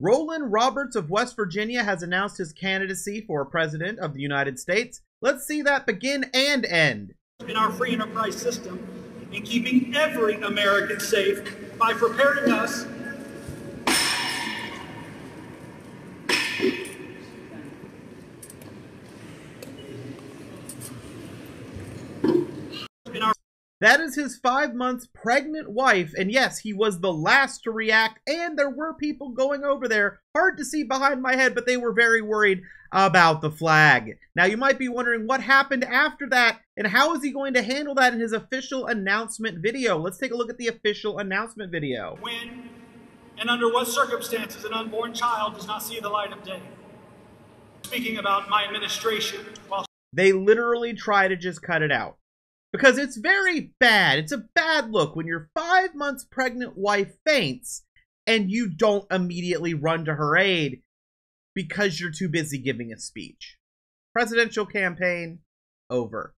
Rollan Roberts of West Virginia has announced his candidacy for President of the United States. Let's see that begin and end. In our free enterprise system, in keeping every American safe by preparing us That is his 5 months pregnant wife, and yes, he was the last to react, and there were people going over there. Hard to see behind my head, but they were very worried about the flag. Now, you might be wondering what happened after that, and how is he going to handle that in his official announcement video? Let's take a look at the official announcement video. When and under what circumstances an unborn child does not see the light of day. Speaking about my administration, while they literally try to just cut it out. Because it's very bad. It's a bad look when your 5 months pregnant wife faints and you don't immediately run to her aid because you're too busy giving a speech. Presidential campaign over.